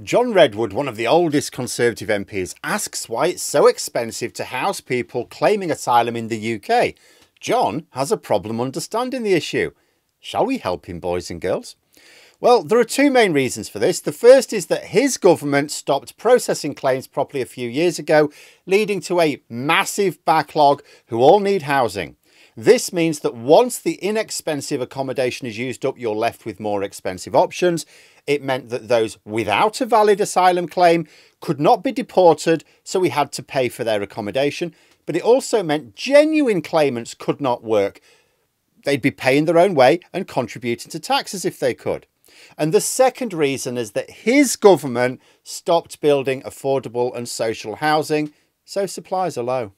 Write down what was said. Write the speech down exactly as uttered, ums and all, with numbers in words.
John Redwood, one of the oldest Conservative M Ps, asks why it's so expensive to house people claiming asylum in the U K. John has a problem understanding the issue. Shall we help him, boys and girls? Well, there are two main reasons for this. The first is that his government stopped processing claims properly a few years ago, leading to a massive backlog who all need housing. This means that once the inexpensive accommodation is used up, you're left with more expensive options. It meant that those without a valid asylum claim could not be deported, so we had to pay for their accommodation. But it also meant genuine claimants could not work. They'd be paying their own way and contributing to taxes if they could. And the second reason is that his government stopped building affordable and social housing, so supplies are low.